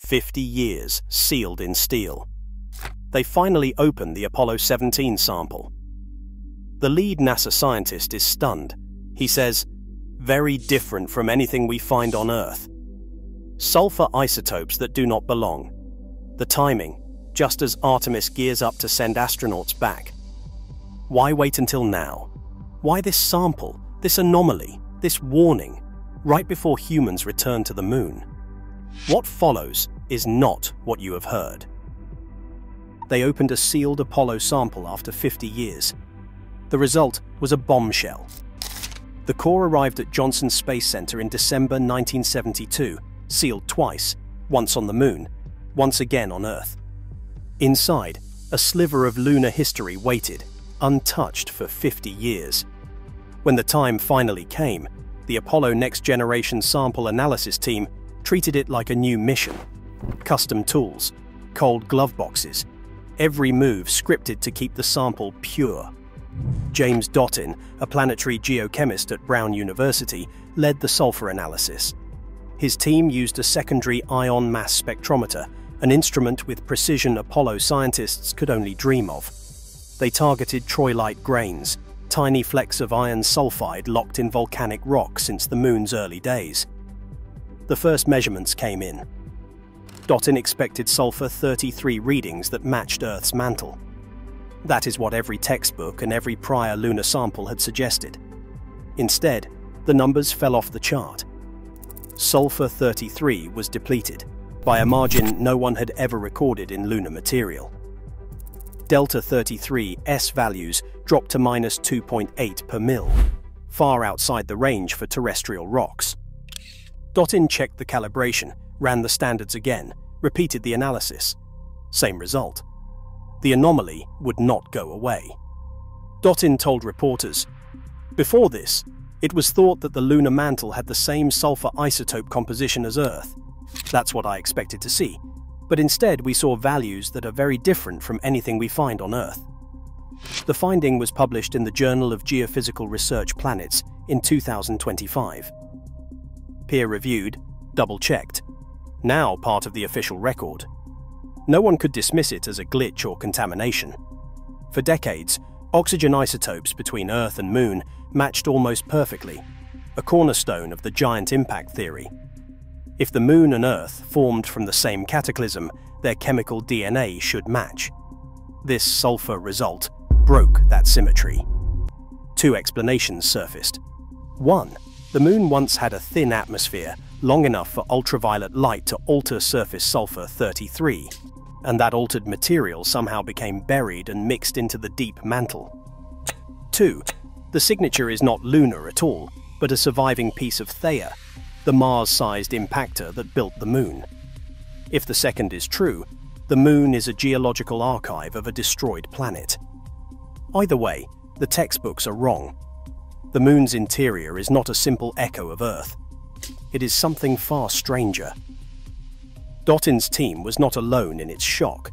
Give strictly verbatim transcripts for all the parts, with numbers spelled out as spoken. fifty years, sealed in steel. They finally open the Apollo seventeen sample. The lead NASA scientist is stunned. He says, "Very different from anything we find on Earth. Sulfur isotopes that do not belong." The timing, just as Artemis gears up to send astronauts back. Why wait until now? Why this sample, this anomaly, this warning, right before humans return to the moon? What follows is not what you have heard. They opened a sealed Apollo sample after fifty years. The result was a bombshell. The core arrived at Johnson Space Center in December nineteen seventy-two, sealed twice, once on the moon, once again on Earth. Inside, a sliver of lunar history waited, untouched for fifty years. When the time finally came, the Apollo Next Generation Sample Analysis team treated it like a new mission. Custom tools, cold glove boxes, every move scripted to keep the sample pure. James Dottin, a planetary geochemist at Brown University, led the sulfur analysis. His team used a secondary ion mass spectrometer, an instrument with precision Apollo scientists could only dream of. They targeted troilite grains, tiny flecks of iron sulfide locked in volcanic rock since the moon's early days. The first measurements came in. Dottin expected sulfur thirty-three readings that matched Earth's mantle. That is what every textbook and every prior lunar sample had suggested. Instead, the numbers fell off the chart. Sulfur thirty-three was depleted, by a margin no one had ever recorded in lunar material. Delta thirty-three S values dropped to minus two point eight per mil, far outside the range for terrestrial rocks. Dottin checked the calibration, ran the standards again, repeated the analysis. Same result. The anomaly would not go away. Dottin told reporters, "Before this, it was thought that the lunar mantle had the same sulfur isotope composition as Earth. That's what I expected to see. But instead we saw values that are very different from anything we find on Earth." The finding was published in the Journal of Geophysical Research Planets in two thousand twenty-five. Peer-reviewed, double-checked. Now part of the official record. No one could dismiss it as a glitch or contamination. For decades, oxygen isotopes between Earth and Moon matched almost perfectly, a cornerstone of the giant impact theory. If the Moon and Earth formed from the same cataclysm, their chemical D N A should match. This sulfur result broke that symmetry. Two explanations surfaced. One, the Moon once had a thin atmosphere, long enough for ultraviolet light to alter surface sulfur thirty-three, and that altered material somehow became buried and mixed into the deep mantle. Two, the signature is not lunar at all, but a surviving piece of Theia, the Mars-sized impactor that built the Moon. If the second is true, the Moon is a geological archive of a destroyed planet. Either way, the textbooks are wrong. The Moon's interior is not a simple echo of Earth. It is something far stranger. Dottin's team was not alone in its shock.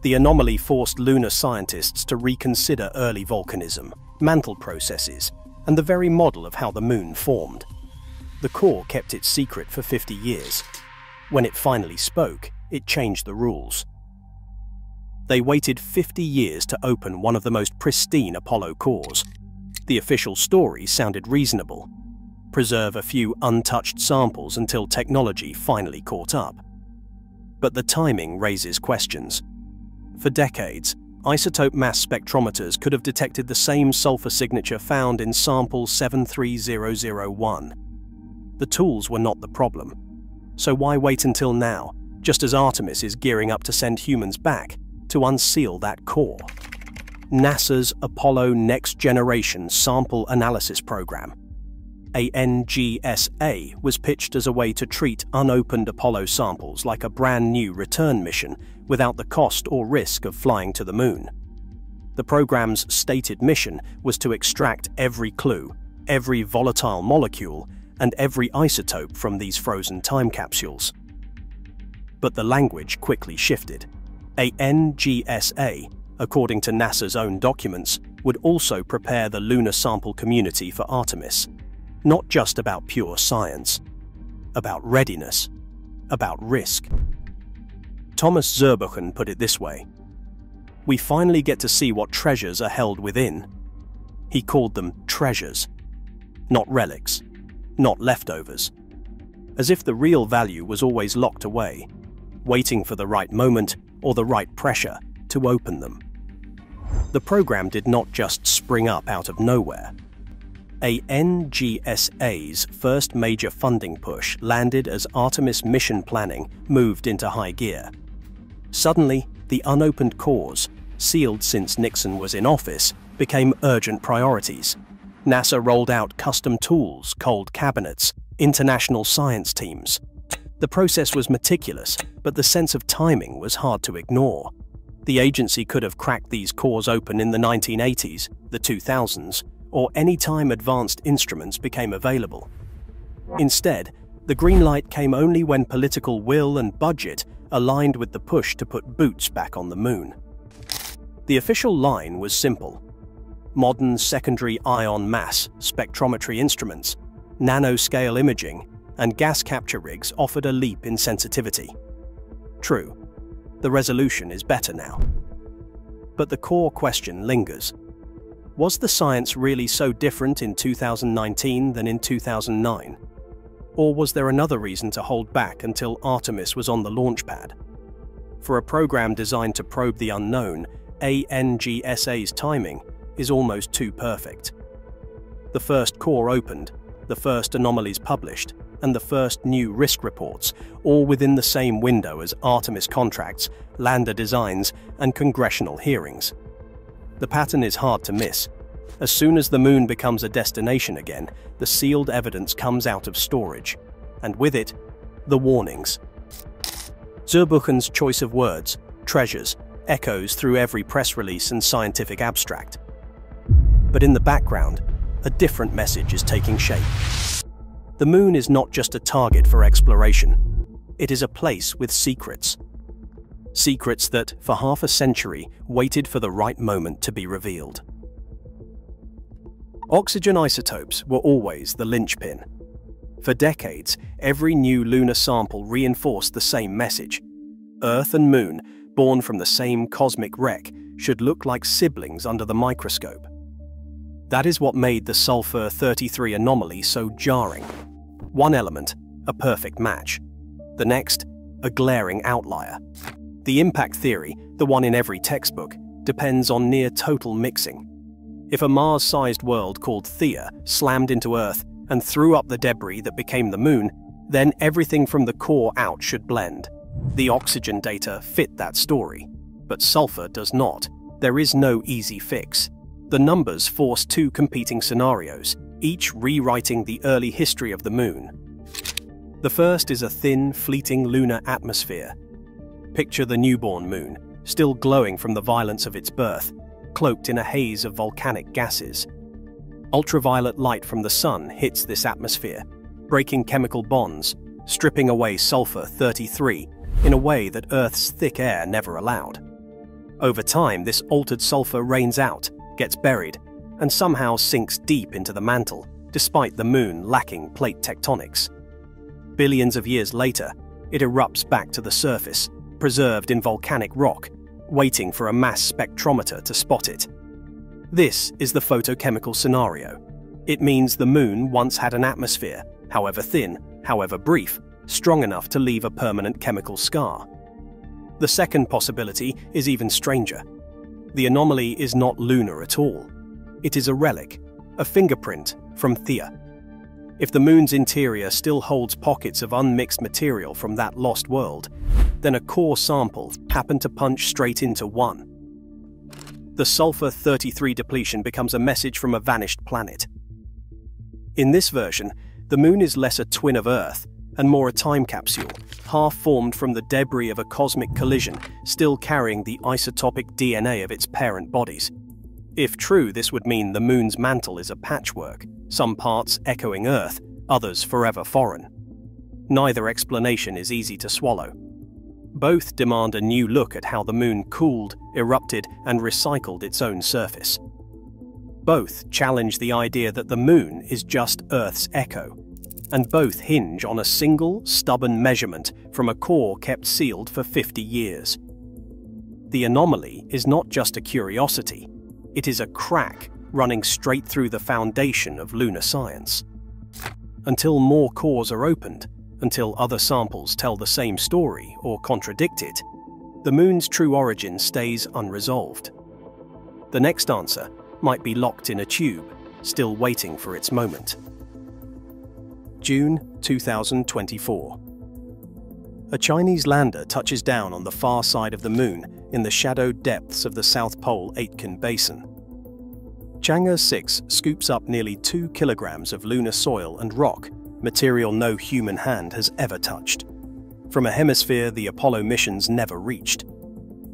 The anomaly forced lunar scientists to reconsider early volcanism, mantle processes, and the very model of how the Moon formed. The core kept its secret for fifty years. When it finally spoke, it changed the rules. They waited fifty years to open one of the most pristine Apollo cores. The official story sounded reasonable. Preserve a few untouched samples until technology finally caught up. But the timing raises questions. For decades, isotope mass spectrometers could have detected the same sulfur signature found in sample seven three zero zero one. The tools were not the problem. So why wait until now, just as Artemis is gearing up to send humans back, to unseal that core? NASA's Apollo Next Generation Sample Analysis Program, A N G S A, was pitched as a way to treat unopened Apollo samples like a brand new return mission without the cost or risk of flying to the moon. The program's stated mission was to extract every clue, every volatile molecule, and every isotope from these frozen time capsules. But the language quickly shifted. A N G S A, according to NASA's own documents, would also prepare the lunar sample community for Artemis. Not just about pure science, about readiness, about risk, Thomas Zurbuchen put it this way: "We finally get to see what treasures are held within." He called them treasures, not relics, not leftovers. As if the real value was always locked away, waiting for the right moment or the right pressure to open them. The program did not just spring up out of nowhere. A N G S A's first major funding push landed as Artemis mission planning moved into high gear. Suddenly, the unopened cores, sealed since Nixon was in office, became urgent priorities. NASA rolled out custom tools, cold cabinets, international science teams. The process was meticulous, but the sense of timing was hard to ignore. The agency could have cracked these cores open in the nineteen eighties, the two thousands, or any time advanced instruments became available. Instead, the green light came only when political will and budget aligned with the push to put boots back on the moon. The official line was simple: modern secondary ion mass spectrometry instruments, nanoscale imaging, and gas capture rigs offered a leap in sensitivity. True, the resolution is better now. But the core question lingers. Was the science really so different in two thousand nineteen than in two thousand nine? Or was there another reason to hold back until Artemis was on the launch pad? For a program designed to probe the unknown, A N G S A's timing is almost too perfect. The first core opened, the first anomalies published, and the first new risk reports, all within the same window as Artemis contracts, lander designs, and congressional hearings. The pattern is hard to miss. As soon as the moon becomes a destination again, the sealed evidence comes out of storage, and with it, the warnings. Zurbuchen's choice of words, treasures, echoes through every press release and scientific abstract. But in the background, a different message is taking shape. The moon is not just a target for exploration. It is a place with secrets. Secrets that, for half a century, waited for the right moment to be revealed. Oxygen isotopes were always the linchpin. For decades, every new lunar sample reinforced the same message. Earth and Moon, born from the same cosmic wreck, should look like siblings under the microscope. That is what made the sulfur thirty-three anomaly so jarring. One element, a perfect match. The next, a glaring outlier. The impact theory, the one in every textbook, depends on near-total mixing. If a Mars-sized world called Theia slammed into Earth and threw up the debris that became the Moon, then everything from the core out should blend. The oxygen data fit that story, but sulfur does not. There is no easy fix. The numbers force two competing scenarios, each rewriting the early history of the Moon. The first is a thin, fleeting lunar atmosphere. Picture the newborn moon, still glowing from the violence of its birth, cloaked in a haze of volcanic gases. Ultraviolet light from the sun hits this atmosphere, breaking chemical bonds, stripping away sulfur thirty-three in a way that Earth's thick air never allowed. Over time, this altered sulfur rains out, gets buried, and somehow sinks deep into the mantle, despite the moon lacking plate tectonics. Billions of years later, it erupts back to the surface, preserved in volcanic rock, waiting for a mass spectrometer to spot it. This is the photochemical scenario. It means the moon once had an atmosphere, however thin, however brief, strong enough to leave a permanent chemical scar. The second possibility is even stranger. The anomaly is not lunar at all. It is a relic, a fingerprint from Theia. If the moon's interior still holds pockets of unmixed material from that lost world, then a core sample happened to punch straight into one. The sulfur thirty-three depletion becomes a message from a vanished planet. In this version, the moon is less a twin of Earth and more a time capsule, half-formed from the debris of a cosmic collision, still carrying the isotopic D N A of its parent bodies. If true, this would mean the moon's mantle is a patchwork, some parts echoing Earth, others forever foreign. Neither explanation is easy to swallow. Both demand a new look at how the moon cooled, erupted, and recycled its own surface. Both challenge the idea that the moon is just Earth's echo, and both hinge on a single, stubborn measurement from a core kept sealed for fifty years. The anomaly is not just a curiosity, it is a crack running straight through the foundation of lunar science. Until more cores are opened, until other samples tell the same story or contradict it, the moon's true origin stays unresolved. The next answer might be locked in a tube, still waiting for its moment. June two thousand twenty-four. A Chinese lander touches down on the far side of the moon in the shadowed depths of the South Pole-Aitken Basin. Chang'e six scoops up nearly two kilograms of lunar soil and rock, material no human hand has ever touched, from a hemisphere the Apollo missions never reached.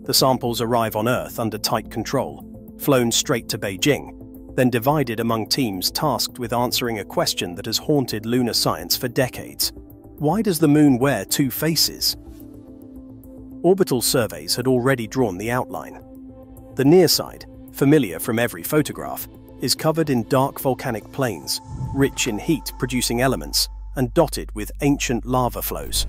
The samples arrive on Earth under tight control, flown straight to Beijing, then divided among teams tasked with answering a question that has haunted lunar science for decades. Why does the moon wear two faces? Orbital surveys had already drawn the outline. The near side, familiar from every photograph, is covered in dark volcanic plains, rich in heat-producing elements and dotted with ancient lava flows.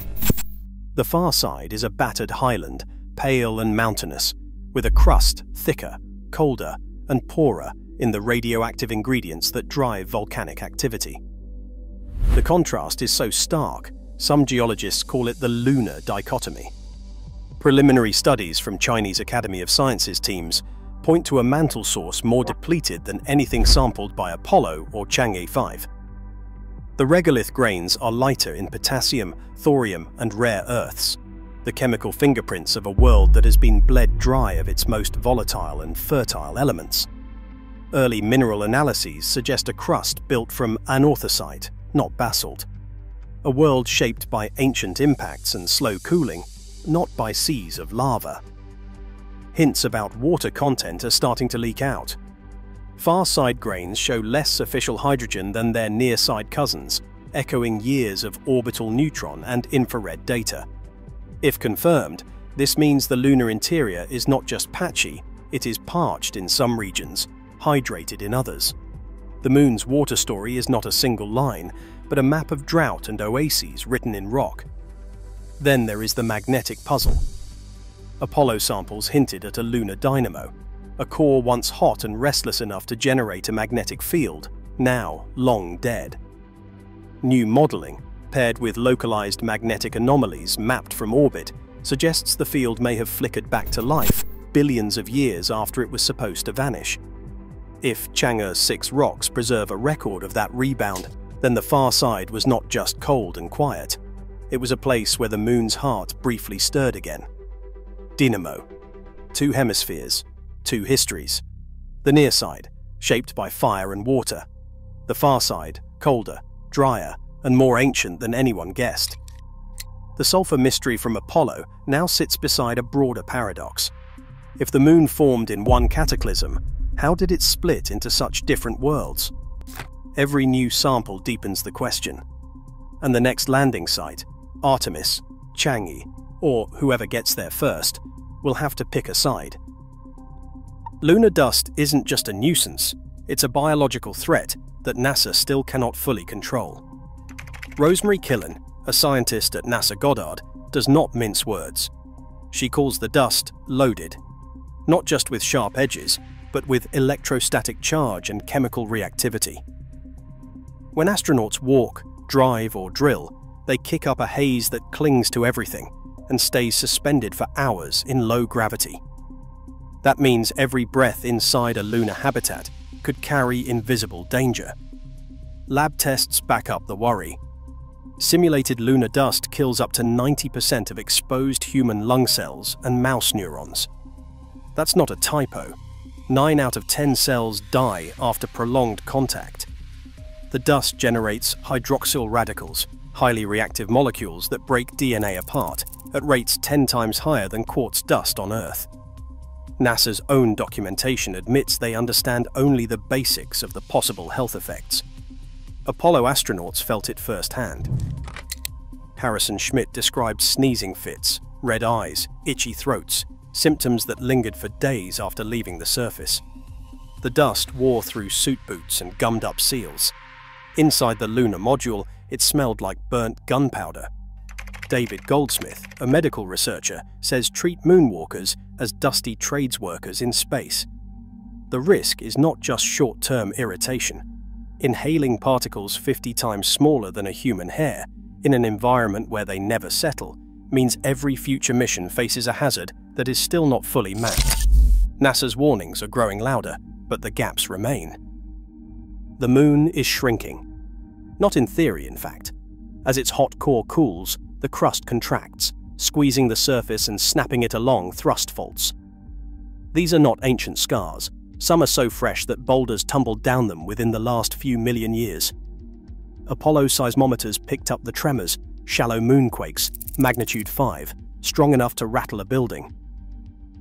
The far side is a battered highland, pale and mountainous, with a crust thicker, colder, and poorer in the radioactive ingredients that drive volcanic activity. The contrast is so stark, some geologists call it the lunar dichotomy. Preliminary studies from Chinese Academy of Sciences teams point to a mantle source more depleted than anything sampled by Apollo or Chang'e five. The regolith grains are lighter in potassium, thorium, and rare earths, the chemical fingerprints of a world that has been bled dry of its most volatile and fertile elements. Early mineral analyses suggest a crust built from anorthosite, not basalt, a world shaped by ancient impacts and slow cooling, not by seas of lava. Hints about water content are starting to leak out. Far side grains show less official hydrogen than their near side cousins, echoing years of orbital neutron and infrared data. If confirmed, this means the lunar interior is not just patchy, it is parched in some regions, hydrated in others. The moon's water story is not a single line, but a map of drought and oases written in rock. Then there is the magnetic puzzle. Apollo samples hinted at a lunar dynamo, a core once hot and restless enough to generate a magnetic field, now long dead. New modeling, paired with localized magnetic anomalies mapped from orbit, suggests the field may have flickered back to life billions of years after it was supposed to vanish. If Chang'e six rocks preserve a record of that rebound, then the far side was not just cold and quiet. It was a place where the moon's heart briefly stirred again. Dynamo. Two hemispheres, two histories. The near side, shaped by fire and water. The far side, colder, drier, and more ancient than anyone guessed. The sulfur mystery from Apollo now sits beside a broader paradox. If the moon formed in one cataclysm, how did it split into such different worlds? Every new sample deepens the question. And the next landing site, Artemis, Chang'e, or whoever gets there first, will have to pick a side. Lunar dust isn't just a nuisance, it's a biological threat that NASA still cannot fully control. Rosemary Killen, a scientist at NASA Goddard, does not mince words. She calls the dust loaded, not just with sharp edges, but with electrostatic charge and chemical reactivity. When astronauts walk, drive, or drill, they kick up a haze that clings to everything and stays suspended for hours in low gravity. That means every breath inside a lunar habitat could carry invisible danger. Lab tests back up the worry. Simulated lunar dust kills up to ninety percent of exposed human lung cells and mouse neurons. That's not a typo. nine out of ten cells die after prolonged contact. The dust generates hydroxyl radicals, highly reactive molecules that break D N A apart, at rates ten times higher than quartz dust on Earth. NASA's own documentation admits they understand only the basics of the possible health effects. Apollo astronauts felt it firsthand. Harrison Schmitt described sneezing fits, red eyes, itchy throats, symptoms that lingered for days after leaving the surface. The dust wore through suit boots and gummed-up seals. Inside the lunar module, it smelled like burnt gunpowder. David Goldsmith, a medical researcher, says treat moonwalkers as dusty trades workers in space. The risk is not just short-term irritation. Inhaling particles fifty times smaller than a human hair, in an environment where they never settle, means every future mission faces a hazard that is still not fully mapped. NASA's warnings are growing louder, but the gaps remain. The moon is shrinking. Not in theory, in fact. As its hot core cools, the crust contracts, squeezing the surface and snapping it along thrust faults. These are not ancient scars. Some are so fresh that boulders tumbled down them within the last few million years. Apollo seismometers picked up the tremors, shallow moonquakes, magnitude five, strong enough to rattle a building.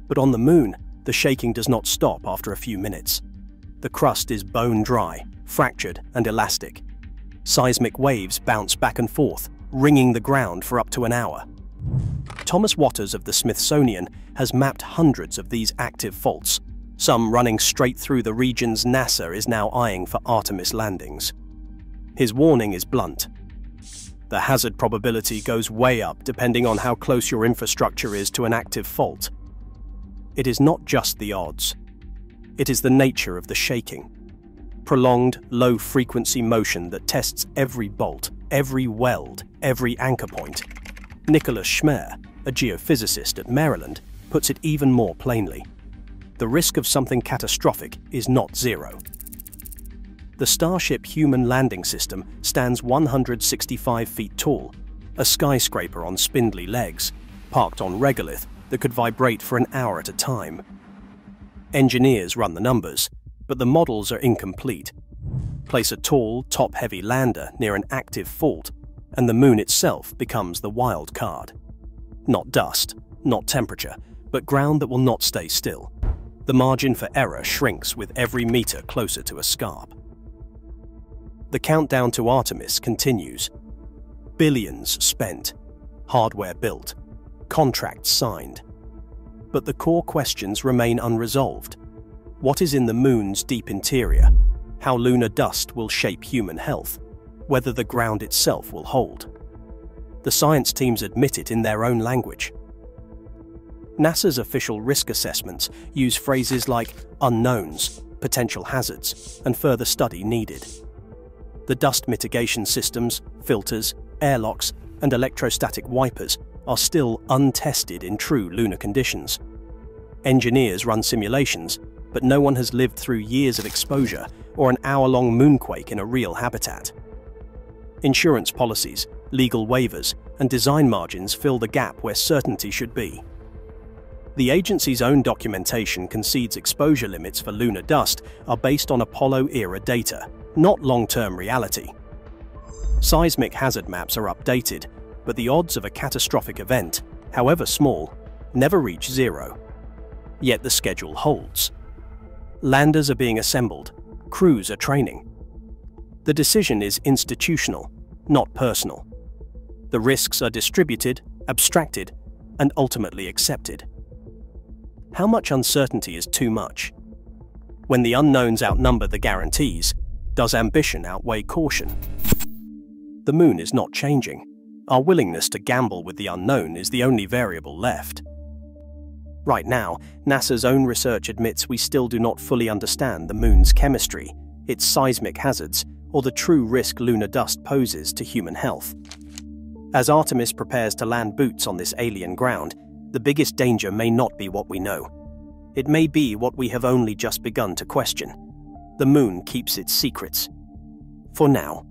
But on the moon, the shaking does not stop after a few minutes. The crust is bone dry, fractured and elastic. Seismic waves bounce back and forth, ringing the ground for up to an hour. Thomas Watters of the Smithsonian has mapped hundreds of these active faults, some running straight through the regions NASA is now eyeing for Artemis landings. His warning is blunt. The hazard probability goes way up depending on how close your infrastructure is to an active fault. It is not just the odds. It is the nature of the shaking. Prolonged, low-frequency motion that tests every bolt, every weld, every anchor point. Nicholas Schmerr, a geophysicist at Maryland, puts it even more plainly. The risk of something catastrophic is not zero. The Starship Human Landing System stands one hundred sixty-five feet tall, a skyscraper on spindly legs, parked on regolith that could vibrate for an hour at a time. Engineers run the numbers, but the models are incomplete. Place a tall, top-heavy lander near an active fault, and the moon itself becomes the wild card. Not dust, not temperature, but ground that will not stay still. The margin for error shrinks with every meter closer to a scarp. The countdown to Artemis continues. Billions spent, hardware built, contracts signed. But the core questions remain unresolved. What is in the moon's deep interior? How lunar dust will shape human health? Whether the ground itself will hold? The science teams admit it in their own language. NASA's official risk assessments use phrases like unknowns, potential hazards, and further study needed. The dust mitigation systems, filters, airlocks, and electrostatic wipers are still untested in true lunar conditions. Engineers run simulations, but no one has lived through years of exposure or an hour-long moonquake in a real habitat. Insurance policies, legal waivers, and design margins fill the gap where certainty should be. The agency's own documentation concedes exposure limits for lunar dust are based on Apollo-era data, not long-term reality. Seismic hazard maps are updated, but the odds of a catastrophic event, however small, never reach zero. Yet the schedule holds. Landers are being assembled, crews are training. The decision is institutional, not personal. The risks are distributed, abstracted, and ultimately accepted. How much uncertainty is too much? When the unknowns outnumber the guarantees, does ambition outweigh caution? The moon is not changing. Our willingness to gamble with the unknown is the only variable left. Right now, NASA's own research admits we still do not fully understand the moon's chemistry, its seismic hazards, or the true risk lunar dust poses to human health. As Artemis prepares to land boots on this alien ground, the biggest danger may not be what we know. It may be what we have only just begun to question. The moon keeps its secrets. For now.